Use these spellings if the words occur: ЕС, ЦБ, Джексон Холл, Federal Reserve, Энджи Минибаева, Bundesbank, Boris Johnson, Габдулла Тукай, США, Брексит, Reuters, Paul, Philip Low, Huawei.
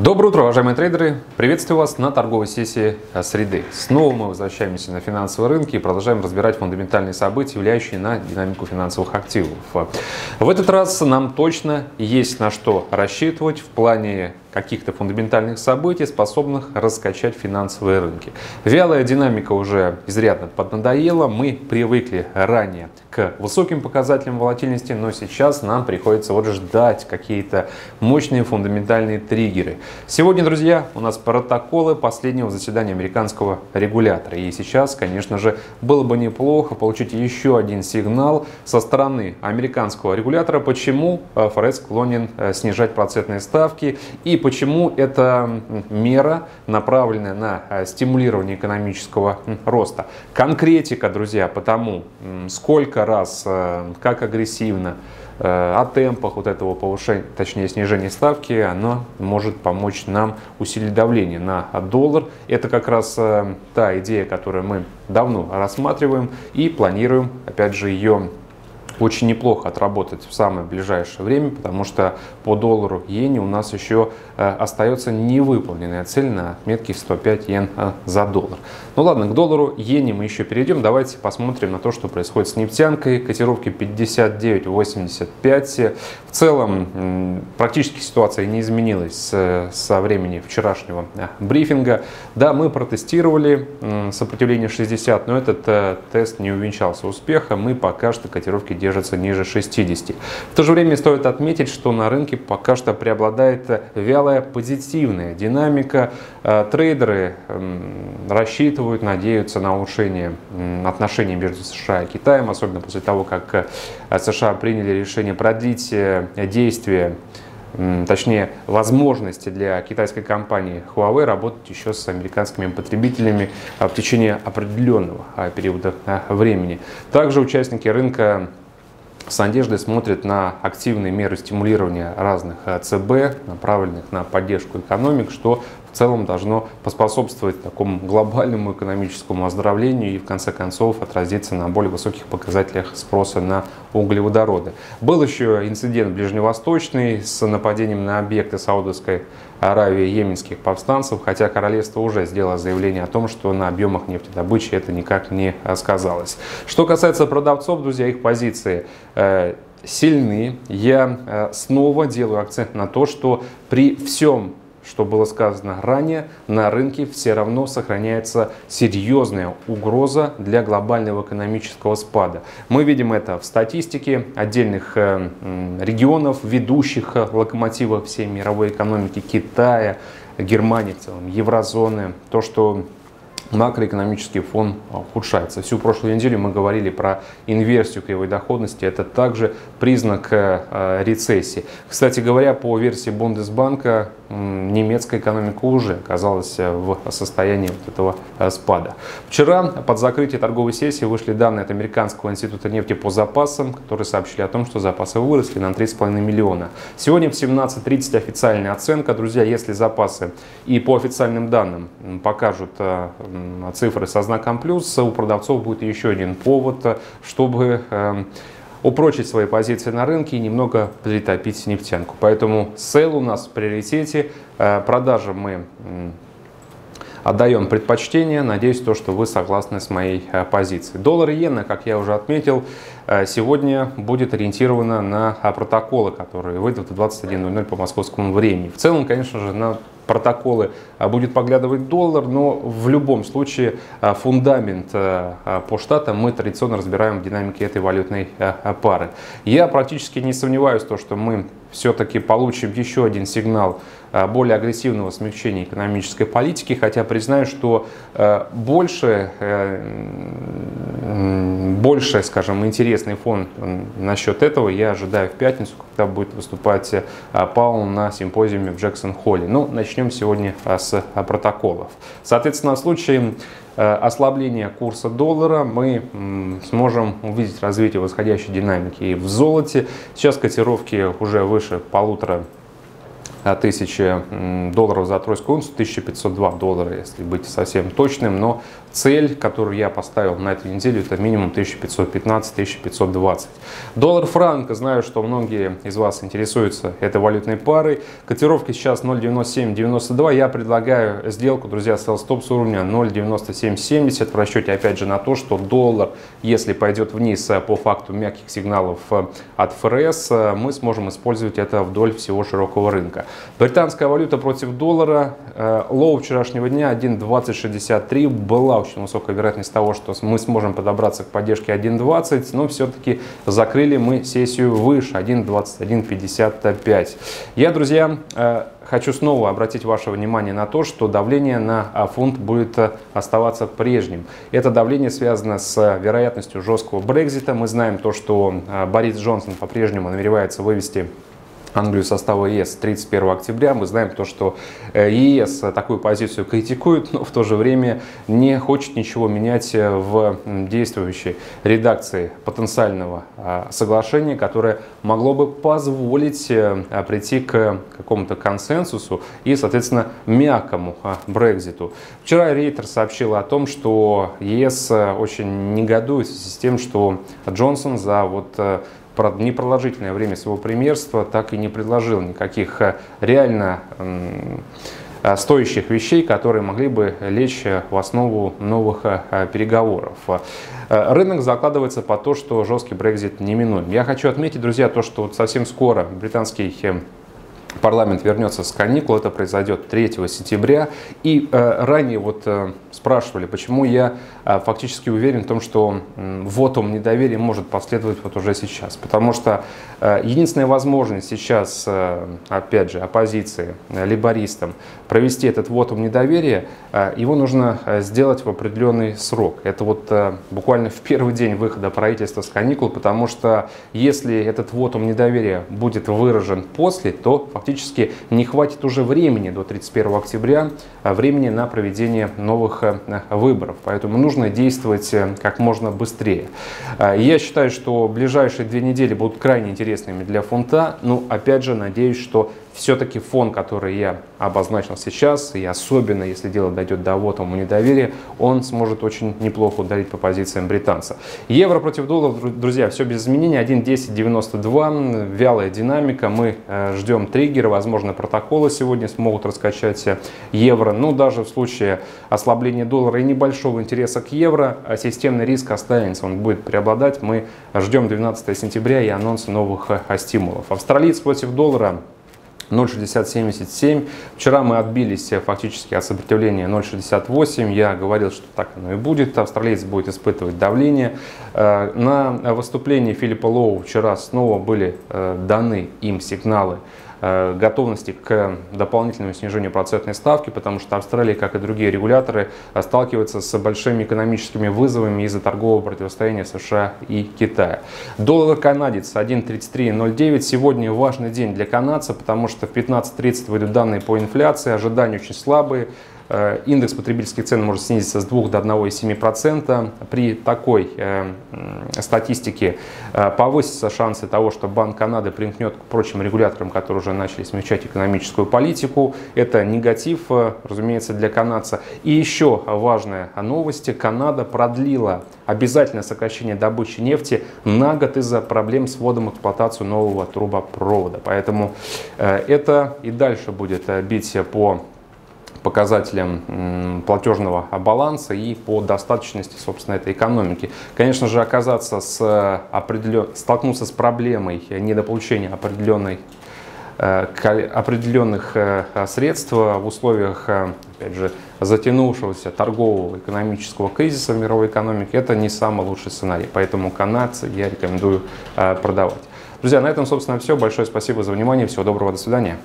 Доброе утро, уважаемые трейдеры! Приветствую вас на торговой сессии среды. Снова мы возвращаемся на финансовые рынки и продолжаем разбирать фундаментальные события, влияющие на динамику финансовых активов. В этот раз нам точно есть на что рассчитывать в плане каких-то фундаментальных событий, способных раскачать финансовые рынки. Вялая динамика уже изрядно поднадоела. Мы привыкли ранее к высоким показателям волатильности, но сейчас нам приходится вот ждать какие-то мощные фундаментальные триггеры. Сегодня, друзья, у нас протоколы последнего заседания американского регулятора. И сейчас, конечно же, было бы неплохо получить еще один сигнал со стороны американского регулятора, почему ФРС склонен снижать процентные ставки и почему эта мера направлена на стимулирование экономического роста. Конкретика, друзья, потому сколько раз, как агрессивно, о темпах вот этого повышения, точнее снижения ставки, оно может помочь нам усилить давление на доллар. Это как раз та идея, которую мы давно рассматриваем и планируем, опять же, ее очень неплохо отработать в самое ближайшее время, потому что по доллару иене у нас еще остается невыполненная цель на отметке 105 йен за доллар. Ну ладно, к доллару иене мы еще перейдем. Давайте посмотрим на то, что происходит с нефтянкой. Котировки 59,85. В целом практически ситуация не изменилась со времени вчерашнего брифинга. Да, мы протестировали сопротивление 60, но этот тест не увенчался успехом. Мы пока что котировки держим ниже 60. В то же время стоит отметить, что на рынке пока что преобладает вялая позитивная динамика. Трейдеры рассчитывают, надеются на улучшение отношений между США и Китаем, особенно после того, как США приняли решение продлить действие, точнее, возможности для китайской компании Huawei работать еще с американскими потребителями в течение определенного периода времени. Также участники рынка с надеждой смотрят на активные меры стимулирования разных ЦБ, направленных на поддержку экономик, что в целом должно поспособствовать такому глобальному экономическому оздоровлению и в конце концов отразиться на более высоких показателях спроса на углеводороды. Был еще инцидент ближневосточный с нападением на объекты Саудовской Аравии йеменских повстанцев, хотя королевство уже сделало заявление о том, что на объемах нефтедобычи это никак не сказалось. Что касается продавцов, друзья, их позиции сильны. Я снова делаю акцент на то, что при всем, что было сказано ранее, на рынке все равно сохраняется серьезная угроза для глобального экономического спада. Мы видим это в статистике отдельных регионов, ведущих локомотивов всей мировой экономики, Китая, Германии в целом, еврозоны, то, что макроэкономический фон ухудшается. Всю прошлую неделю мы говорили про инверсию кривой доходности. Это также признак рецессии. Кстати говоря, по версии Бундесбанка, немецкая экономика уже оказалась в состоянии вот этого спада. Вчера под закрытие торговой сессии вышли данные от Американского института нефти по запасам, которые сообщили о том, что запасы выросли на 3,5 миллиона. Сегодня в 17:30 официальная оценка. Друзья, если запасы и по официальным данным покажут цифры со знаком плюс, у продавцов будет еще один повод, чтобы упрочить свои позиции на рынке и немного притопить нефтянку. Поэтому сейл у нас в приоритете, продажи мы отдаем предпочтение. Надеюсь, то, что вы согласны с моей позицией. Доллар и иена, как я уже отметил, сегодня будет ориентирована на протоколы, которые выйдут в 21:00 по московскому времени. В целом, конечно же, на протоколы будет поглядывать доллар, но в любом случае фундамент по штатам мы традиционно разбираем в динамике этой валютной пары. Я практически не сомневаюсь, то, что мы все-таки получим еще один сигнал более агрессивного смягчения экономической политики, хотя признаю, что больше, скажем, интересный фон насчет этого я ожидаю в пятницу, когда будет выступать Паул на симпозиуме в Джексон Холле. Но начнем сегодня с протоколов. Соответственно, в случае ослабления курса доллара мы сможем увидеть развитие восходящей динамики и в золоте. Сейчас котировки уже выше 1,5 тысячи долларов за тройскую унцию, 1502 доллара, если быть совсем точным. Но цель, которую я поставил на эту неделю, это минимум 1515-1520. Доллар-франк, знаю, что многие из вас интересуются этой валютной парой. Котировки сейчас 0.9792. Я предлагаю сделку, друзья, sell-stop с уровня 0.9770 в расчете, опять же, на то, что доллар, если пойдет вниз по факту мягких сигналов от ФРС, мы сможем использовать это вдоль всего широкого рынка. Британская валюта против доллара. Лоу вчерашнего дня 1.2063. Была очень высокая вероятность того, что мы сможем подобраться к поддержке 1.20, но все-таки закрыли мы сессию выше 1.2155. Я, друзья, хочу снова обратить ваше внимание на то, что давление на фунт будет оставаться прежним. Это давление связано с вероятностью жесткого Брексита. Мы знаем то, что Борис Джонсон по-прежнему намеревается вывести Англию состава ЕС 31 октября. Мы знаем то, что ЕС такую позицию критикует, но в то же время не хочет ничего менять в действующей редакции потенциального соглашения, которое могло бы позволить прийти к какому-то консенсусу и, соответственно, мягкому Брекситу. Вчера Reuters сообщила о том, что ЕС очень негодует в связи с тем, что Джонсон за непродолжительное время своего премьерства так и не предложил никаких реально стоящих вещей, которые могли бы лечь в основу новых переговоров. Рынок закладывается по то, что жесткий Брексит неминуем. Я хочу отметить, друзья, то, что совсем скоро британский парламент вернется с каникул, это произойдет 3 сентября. И ранее спрашивали, почему я фактически уверен в том, что вотум недоверия может последовать уже сейчас. Потому что единственная возможность сейчас, опять же, оппозиции, лейбористам провести этот вотум недоверия, его нужно сделать в определенный срок. Это буквально в первый день выхода правительства с каникул, потому что если этот вотум недоверия будет выражен после, то фактически не хватит уже времени до 31 октября, времени на проведение новых выборов. Поэтому нужно действовать как можно быстрее. Я считаю, что ближайшие 2 недели будут крайне интересными для фунта. Но опять же, надеюсь, что все-таки фон, который я обозначил сейчас, и особенно если дело дойдет до вотума недоверия, он сможет очень неплохо ударить по позициям британца. Евро против доллара, друзья, все без изменений. 1.1092, вялая динамика. Мы ждем триггера, возможно, протоколы сегодня смогут раскачать евро. Но даже в случае ослабления доллара и небольшого интереса к евро, системный риск останется, он будет преобладать. Мы ждем 12 сентября и анонс новых стимулов. Австралиец против доллара 0.6077. Вчера мы отбились фактически от сопротивления 0.68. Я говорил, что так оно и будет. Австралиец будет испытывать давление. На выступлении Филиппа Лоу вчера снова были даны им сигналы готовности к дополнительному снижению процентной ставки, потому что Австралия, как и другие регуляторы, сталкивается с большими экономическими вызовами из-за торгового противостояния США и Китая. Доллар-канадец 1.3309. Сегодня важный день для канадца, потому что в 15.30 выйдут данные по инфляции, ожидания очень слабые. Индекс потребительских цен может снизиться с 2 до 1,7%. При такой статистике повысятся шансы того, что Банк Канады примкнет к прочим регуляторам, которые уже начали смягчать экономическую политику. Это негатив, разумеется, для канадца. И еще важная новость. Канада продлила обязательное сокращение добычи нефти на год из-за проблем с вводом в эксплуатацию нового трубопровода. Поэтому это и дальше будет бить по показателям платежного баланса и по достаточности, собственно, этой экономики. Конечно же, столкнуться с проблемой недополучения определенных средств в условиях, опять же, затянувшегося торгового экономического кризиса в мировой экономике, это не самый лучший сценарий. Поэтому канадцы я рекомендую продавать. Друзья, на этом, собственно, все. Большое спасибо за внимание. Всего доброго. До свидания.